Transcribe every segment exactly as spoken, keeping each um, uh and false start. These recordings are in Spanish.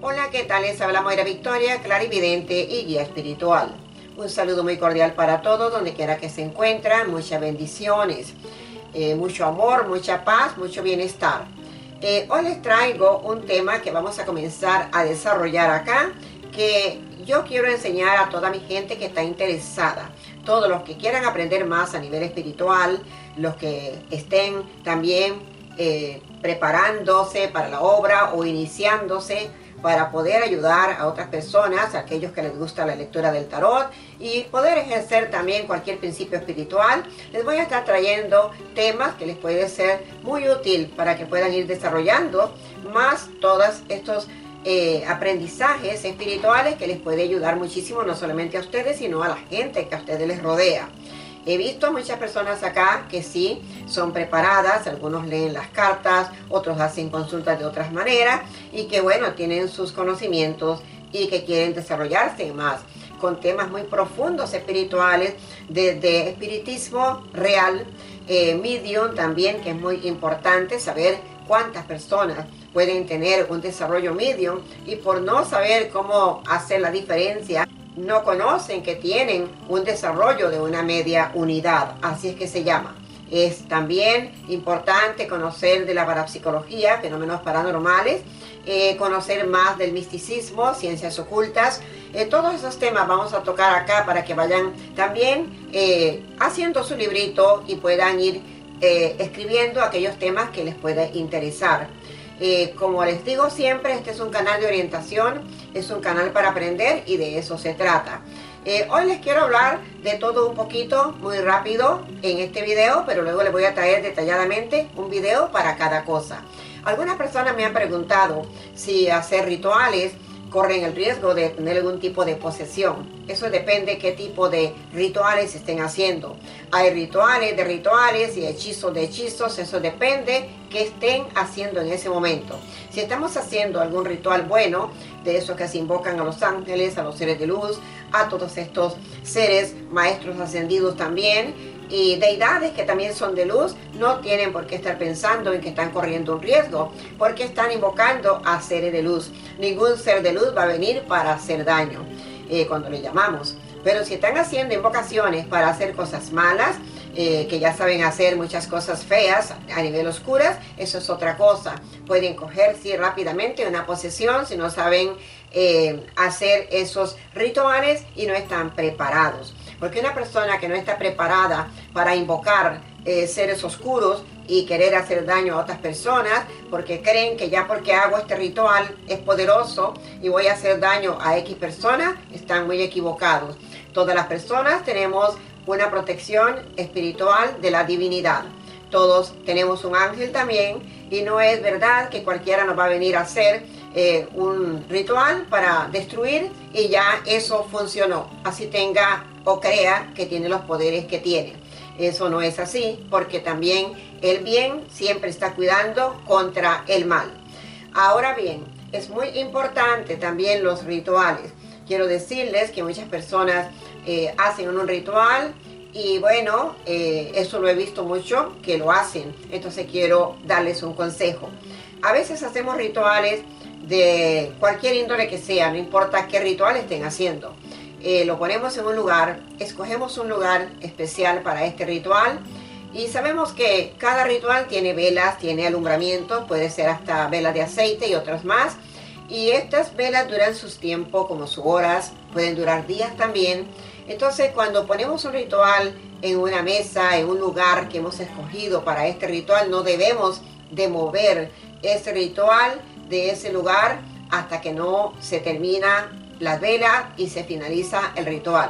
Hola, ¿qué tal? Les habla Moyra Victoria, clarividente y guía espiritual. Un saludo muy cordial para todos, donde quiera que se encuentran. Muchas bendiciones, eh, mucho amor, mucha paz, mucho bienestar. Eh, hoy les traigo un tema que vamos a comenzar a desarrollar acá, que yo quiero enseñar a toda mi gente que está interesada. Todos los que quieran aprender más a nivel espiritual, los que estén también eh, preparándose para la obra o iniciándose, para poder ayudar a otras personas, a aquellos que les gusta la lectura del tarot y poder ejercer también cualquier principio espiritual. Les voy a estar trayendo temas que les puede ser muy útil para que puedan ir desarrollando más todos estos eh, aprendizajes espirituales que les puede ayudar muchísimo, no solamente a ustedes, sino a la gente que a ustedes les rodea. He visto muchas personas acá que sí son preparadas, algunos leen las cartas, otros hacen consultas de otras maneras y que bueno, tienen sus conocimientos y que quieren desarrollarse más con temas muy profundos espirituales, desde espiritismo real, eh, medium también, que es muy importante saber cuántas personas pueden tener un desarrollo medium y por no saber cómo hacer la diferencia, no conocen que tienen un desarrollo de una media unidad, así es que se llama. Es también importante conocer de la parapsicología, fenómenos paranormales, eh, conocer más del misticismo, ciencias ocultas. Eh, todos esos temas vamos a tocar acá para que vayan también eh, haciendo su librito y puedan ir eh, escribiendo aquellos temas que les pueda interesar. Eh, como les digo siempre, este es un canal de orientación, es un canal para aprender y de eso se trata. Eh, hoy les quiero hablar de todo un poquito, muy rápido en este video, pero luego les voy a traer detalladamente un video para cada cosa. Algunas personas me han preguntado si hacer rituales corren el riesgo de tener algún tipo de posesión. Eso depende qué tipo de rituales estén haciendo. Hay rituales de rituales y hechizos de hechizos, eso depende qué estén haciendo en ese momento. Si estamos haciendo algún ritual bueno, de esos que se invocan a los ángeles, a los seres de luz, a todos estos seres maestros ascendidos también, y deidades que también son de luz, no tienen por qué estar pensando en que están corriendo un riesgo, porque están invocando a seres de luz. Ningún ser de luz va a venir para hacer daño eh, cuando le llamamos. Pero si están haciendo invocaciones para hacer cosas malas, eh, que ya saben hacer muchas cosas feas a nivel oscuras, eso es otra cosa. Pueden coger sí, rápidamente una posesión si no saben eh, hacer esos rituales y no están preparados. Porque una persona que no está preparada para invocar eh, seres oscuros y querer hacer daño a otras personas, porque creen que ya porque hago este ritual es poderoso y voy a hacer daño a X personas, están muy equivocados. Todas las personas tenemos una protección espiritual de la divinidad. Todos tenemos un ángel también y no es verdad que cualquiera nos va a venir a hacer Eh, un ritual para destruir y ya eso funcionó, así tenga o crea que tiene los poderes que tiene. Eso no es así, porque también el bien siempre está cuidando contra el mal. Ahora bien, es muy importante también los rituales. Quiero decirles que muchas personas eh, hacen un ritual y bueno, eh, eso lo he visto mucho que lo hacen, entonces quiero darles un consejo. A veces hacemos rituales de cualquier índole que sea, no importa qué ritual estén haciendo. Eh, lo ponemos en un lugar, escogemos un lugar especial para este ritual y sabemos que cada ritual tiene velas, tiene alumbramiento, puede ser hasta velas de aceite y otras más. Y estas velas duran sus tiempos, como sus horas, pueden durar días también. Entonces, cuando ponemos un ritual en una mesa, en un lugar que hemos escogido para este ritual, no debemos de mover ese ritual de ese lugar hasta que no se termina la vela y se finaliza el ritual.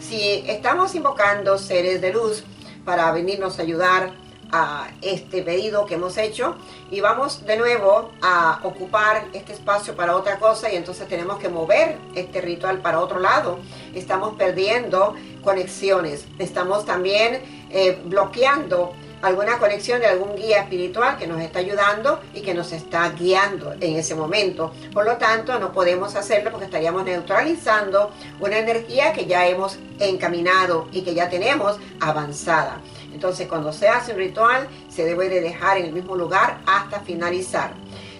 Si estamos invocando seres de luz para venirnos a ayudar a este pedido que hemos hecho y vamos de nuevo a ocupar este espacio para otra cosa y entonces tenemos que mover este ritual para otro lado, estamos perdiendo conexiones, estamos también eh, bloqueando alguna conexión de algún guía espiritual que nos está ayudando y que nos está guiando en ese momento. Por lo tanto, no podemos hacerlo porque estaríamos neutralizando una energía que ya hemos encaminado y que ya tenemos avanzada. Entonces, cuando se hace un ritual, se debe de dejar en el mismo lugar hasta finalizar.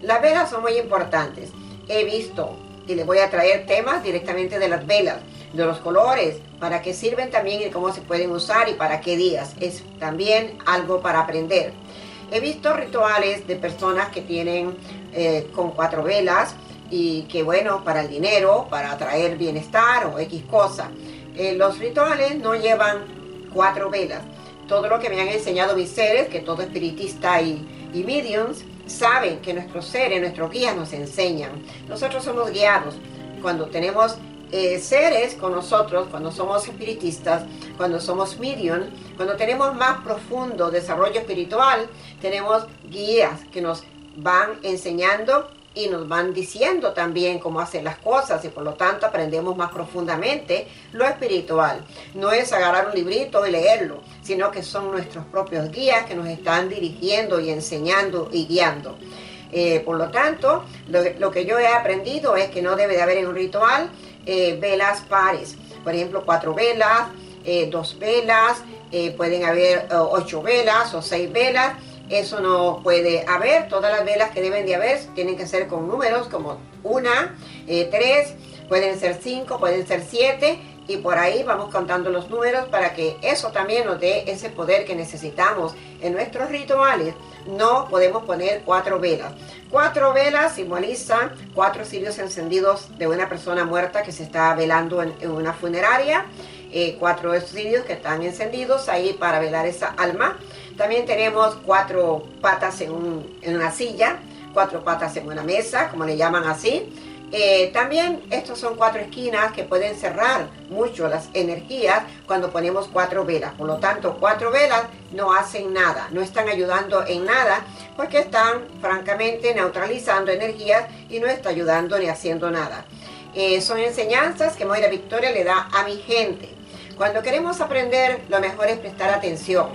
Las velas son muy importantes. he visto, y les voy a traer temas directamente de las velas, de los colores, para qué sirven también y cómo se pueden usar y para qué días. Es también algo para aprender. He visto rituales de personas que tienen eh, con cuatro velas y que, bueno, para el dinero, para atraer bienestar o X cosa. Eh, los rituales no llevan cuatro velas. Todo lo que me han enseñado mis seres, que todo espiritista y, y mediums, saben que nuestros seres, nuestros guías nos enseñan. Nosotros somos guiados. Cuando tenemos eh, seres con nosotros, cuando somos espiritistas, cuando somos mediums, cuando tenemos más profundo desarrollo espiritual, tenemos guías que nos van enseñando y nos van diciendo también cómo hacer las cosas, y por lo tanto aprendemos más profundamente lo espiritual. No es agarrar un librito y leerlo, sino que son nuestros propios guías que nos están dirigiendo y enseñando y guiando. Eh, por lo tanto, lo, lo que yo he aprendido es que no debe de haber en un ritual eh, velas pares. Por ejemplo, cuatro velas, eh, dos velas, eh, pueden haber eh, ocho velas o seis velas. Eso no puede haber. Todas las velas que deben de haber tienen que ser con números como una, eh, tres, pueden ser cinco, pueden ser siete, y por ahí vamos contando los números para que eso también nos dé ese poder que necesitamos en nuestros rituales. No podemos poner cuatro velas. Cuatro velas simbolizan cuatro cirios encendidos de una persona muerta que se está velando en, en una funeraria. Eh, cuatro cirios que están encendidos ahí para velar esa alma. También tenemos cuatro patas en, un, en una silla, cuatro patas en una mesa, como le llaman así. Eh, también estos son cuatro esquinas que pueden cerrar mucho las energías cuando ponemos cuatro velas. Por lo tanto, cuatro velas no hacen nada, no están ayudando en nada, porque están francamente neutralizando energías y no está ayudando ni haciendo nada. Eh, son enseñanzas que Moyra Victoria le da a mi gente. Cuando queremos aprender, lo mejor es prestar atención.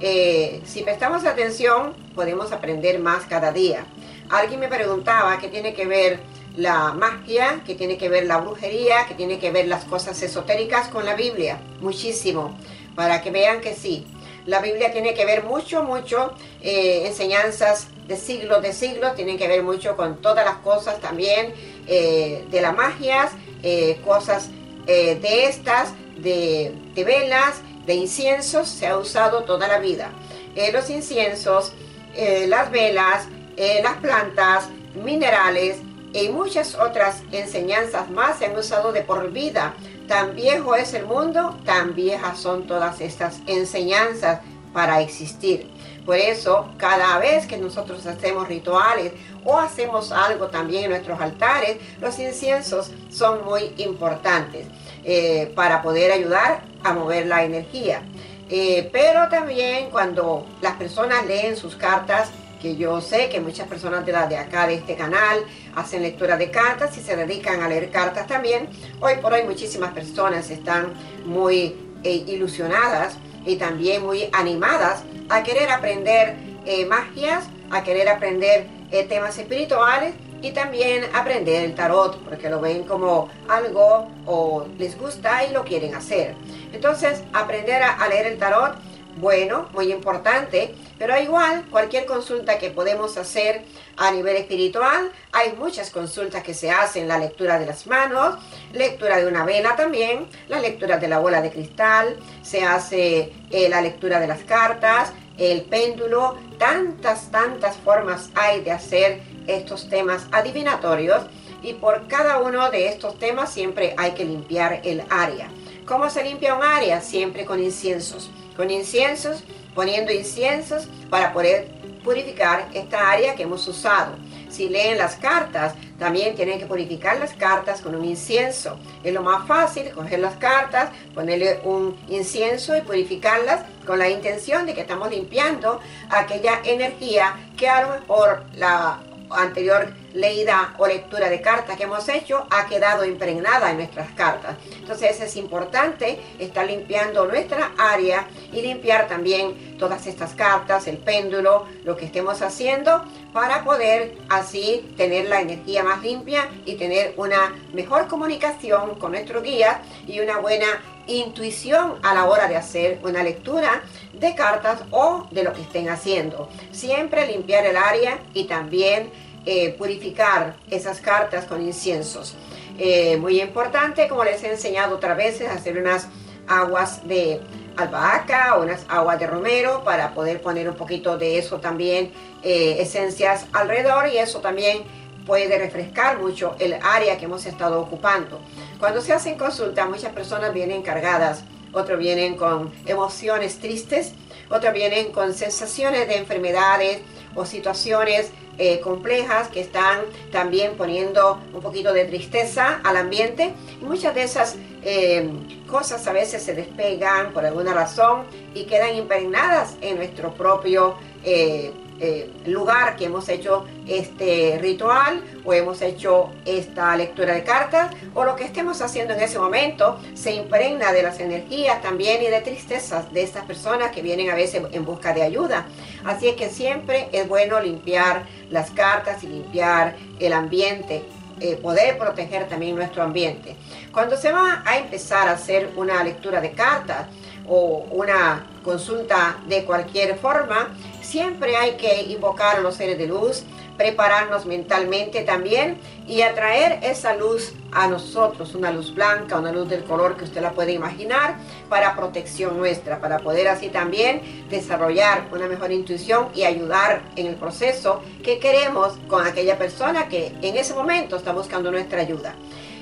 Eh, si prestamos atención, podemos aprender más cada día. Alguien me preguntaba qué tiene que ver la magia, qué tiene que ver la brujería, qué tiene que ver las cosas esotéricas con la Biblia. Muchísimo, para que vean que sí. La Biblia tiene que ver mucho, mucho, eh, enseñanzas de siglos, de siglos, tienen que ver mucho con todas las cosas también, eh, de las magias, eh, cosas eh, de estas, de, de velas, de inciensos, se ha usado toda la vida. Eh, los inciensos, eh, las velas, eh, las plantas, minerales y muchas otras enseñanzas más se han usado de por vida. Tan viejo es el mundo, tan viejas son todas estas enseñanzas para existir. Por eso, cada vez que nosotros hacemos rituales o hacemos algo también en nuestros altares, los inciensos son muy importantes eh, para poder ayudar a mover la energía. Eh, pero también cuando las personas leen sus cartas, que yo sé que muchas personas de, la de acá, de este canal, hacen lectura de cartas y se dedican a leer cartas también. Hoy por hoy muchísimas personas están muy eh, ilusionadas y también muy animadas a querer aprender eh, magias, a querer aprender eh, temas espirituales y también aprender el tarot, porque lo ven como algo o les gusta y lo quieren hacer. Entonces, aprender a, a leer el tarot, bueno, muy importante, pero igual cualquier consulta que podemos hacer a nivel espiritual, hay muchas consultas que se hacen, la lectura de las manos, lectura de una vela también, la lectura de la bola de cristal, se hace eh, la lectura de las cartas, el péndulo, tantas, tantas formas hay de hacer estos temas adivinatorios y por cada uno de estos temas siempre hay que limpiar el área. ¿Cómo se limpia un área? Siempre con inciensos. Con inciensos, poniendo inciensos para poder purificar esta área que hemos usado. Si leen las cartas, también tienen que purificar las cartas con un incienso. Es lo más fácil, coger las cartas, ponerle un incienso y purificarlas con la intención de que estamos limpiando aquella energía que a lo mejor la anterior leída o lectura de cartas que hemos hecho ha quedado impregnada en nuestras cartas. Entonces es importante estar limpiando nuestra área y limpiar también todas estas cartas, el péndulo, lo que estemos haciendo para poder así tener la energía más limpia y tener una mejor comunicación con nuestro guía y una buena intuición a la hora de hacer una lectura de cartas o de lo que estén haciendo. Siempre limpiar el área y también eh, purificar esas cartas con inciensos. Eh, muy importante, como les he enseñado otras veces, hacer unas aguas de albahaca o unas aguas de romero para poder poner un poquito de eso también, eh, esencias alrededor, y eso también puede refrescar mucho el área que hemos estado ocupando. Cuando se hacen consultas, muchas personas vienen cargadas, otros vienen con emociones tristes, otros vienen con sensaciones de enfermedades o situaciones eh, complejas que están también poniendo un poquito de tristeza al ambiente. Y muchas de esas eh, cosas a veces se despegan por alguna razón y quedan impregnadas en nuestro propio eh, eh, lugar que hemos hecho este ritual o hemos hecho esta lectura de cartas, o lo que estemos haciendo en ese momento se impregna de las energías también y de tristezas de estas personas que vienen a veces en busca de ayuda. Así es que siempre es bueno limpiar las cartas y limpiar el ambiente, eh, poder proteger también nuestro ambiente. Cuando se va a empezar a hacer una lectura de cartas o una consulta de cualquier forma, siempre hay que invocar a los seres de luz, prepararnos mentalmente también y atraer esa luz a nosotros, una luz blanca, una luz del color que usted la puede imaginar, para protección nuestra, para poder así también desarrollar una mejor intuición y ayudar en el proceso que queremos con aquella persona que en ese momento está buscando nuestra ayuda.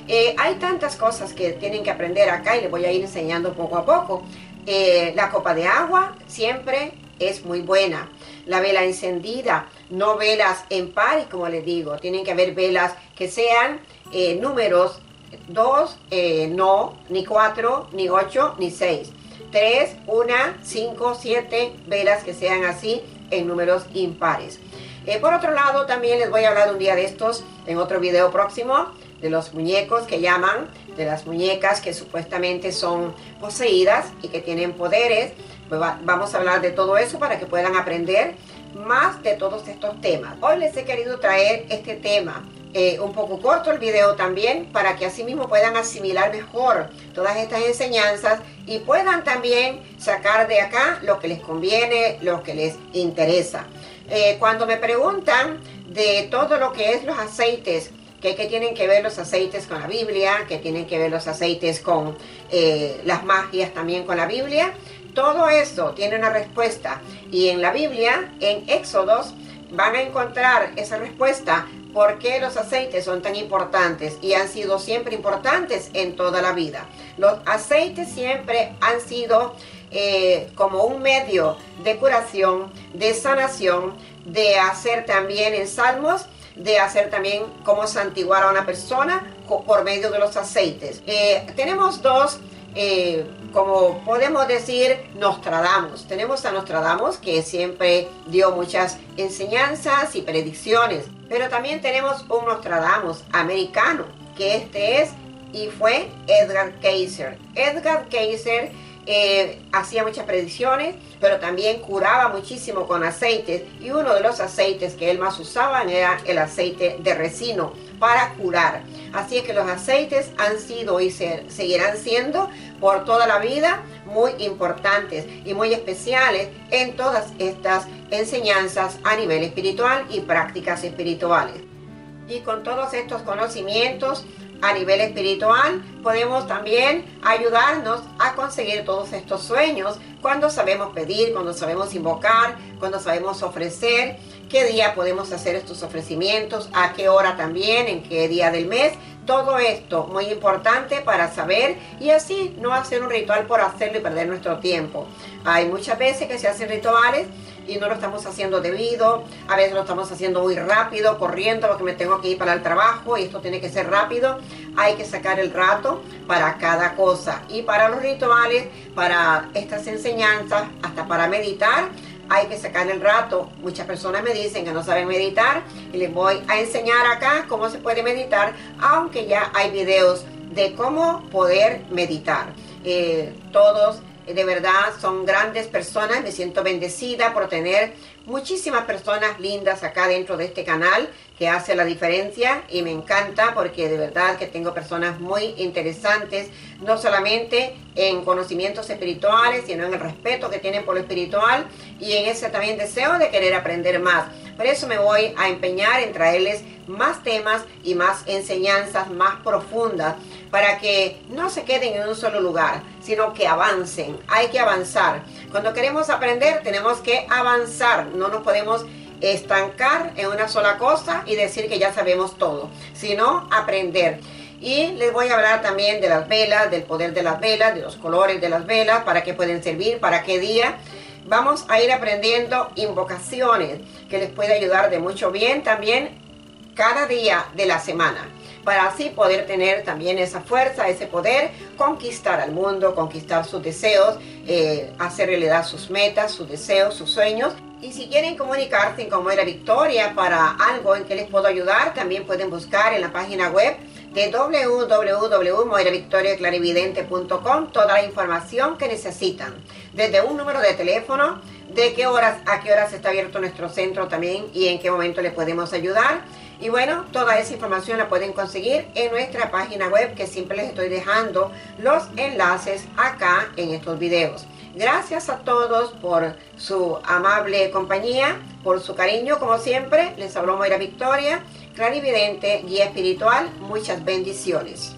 Eh, hay tantas cosas que tienen que aprender acá y les voy a ir enseñando poco a poco. Eh, la copa de agua siempre es muy buena. La vela encendida, no velas en pares, como les digo. Tienen que haber velas que sean eh, números dos, eh, no, ni cuatro, ni ocho, ni seis. tres, uno, cinco, siete, velas que sean así en números impares. Eh, por otro lado, también les voy a hablar un día de estos en otro video próximo, de los muñecos que llaman, de las muñecas que supuestamente son poseídas y que tienen poderes. Vamos a hablar de todo eso para que puedan aprender más de todos estos temas. Hoy les he querido traer este tema, eh, un poco corto el video también, para que así mismo puedan asimilar mejor todas estas enseñanzas y puedan también sacar de acá lo que les conviene, lo que les interesa. Eh, cuando me preguntan de todo lo que es los aceites, que, que tienen que ver los aceites con la Biblia, que tienen que ver los aceites con eh, las magias también con la Biblia, todo eso tiene una respuesta, y en la Biblia, en Éxodos, van a encontrar esa respuesta, por qué los aceites son tan importantes y han sido siempre importantes en toda la vida. Los aceites siempre han sido eh, como un medio de curación, de sanación, de hacer también en salmos, de hacer también cómo santiguar a una persona por medio de los aceites. Eh, tenemos dos, eh, como podemos decir, Nostradamus. Tenemos a Nostradamus, que siempre dio muchas enseñanzas y predicciones, pero también tenemos un Nostradamus americano, que este es y fue Edgar Cayce. Edgar Cayce Eh, hacía muchas predicciones, pero también curaba muchísimo con aceites, y uno de los aceites que él más usaba era el aceite de resino para curar. Así es que los aceites han sido y se, seguirán siendo por toda la vida muy importantes y muy especiales en todas estas enseñanzas a nivel espiritual y prácticas espirituales. Y con todos estos conocimientos a nivel espiritual podemos también ayudarnos a conseguir todos estos sueños cuando sabemos pedir, cuando sabemos invocar, cuando sabemos ofrecer, qué día podemos hacer estos ofrecimientos, a qué hora también, en qué día del mes. Todo esto muy importante para saber y así no hacer un ritual por hacerlo y perder nuestro tiempo. Hay muchas veces que se hacen rituales y no lo estamos haciendo debido, a veces lo estamos haciendo muy rápido, corriendo porque me tengo que ir para el trabajo y esto tiene que ser rápido. Hay que sacar el rato para cada cosa, y para los rituales, para estas enseñanzas, hasta para meditar, hay que sacar el rato. Muchas personas me dicen que no saben meditar y les voy a enseñar acá cómo se puede meditar, aunque ya hay videos de cómo poder meditar. Eh, todos de verdad son grandes personas, me siento bendecida por tener muchísimas personas lindas acá dentro de este canal que hace la diferencia, y me encanta porque de verdad que tengo personas muy interesantes, no solamente en conocimientos espirituales, sino en el respeto que tienen por lo espiritual y en ese también deseo de querer aprender más. Por eso me voy a empeñar en traerles más temas y más enseñanzas más profundas para que no se queden en un solo lugar, sino que avancen. Hay que avanzar. Cuando queremos aprender, tenemos que avanzar. No nos podemos estancar en una sola cosa y decir que ya sabemos todo, sino aprender. Y les voy a hablar también de las velas, del poder de las velas, de los colores de las velas, para qué pueden servir, para qué día. Vamos a ir aprendiendo invocaciones que les puede ayudar de mucho bien también cada día de la semana, para así poder tener también esa fuerza, ese poder, conquistar al mundo, conquistar sus deseos, eh, hacer realidad sus metas, sus deseos, sus sueños. Y si quieren comunicarse con Moyra Victoria para algo en que les puedo ayudar, también pueden buscar en la página web de doble u doble u doble u punto moyra victoria clarividente punto com toda la información que necesitan, desde un número de teléfono, de qué horas a qué horas está abierto nuestro centro también y en qué momento le podemos ayudar. Y bueno, toda esa información la pueden conseguir en nuestra página web, que siempre les estoy dejando los enlaces acá en estos videos. Gracias a todos por su amable compañía, por su cariño, como siempre. Les habló Moyra Victoria, clarividente, guía espiritual. Muchas bendiciones.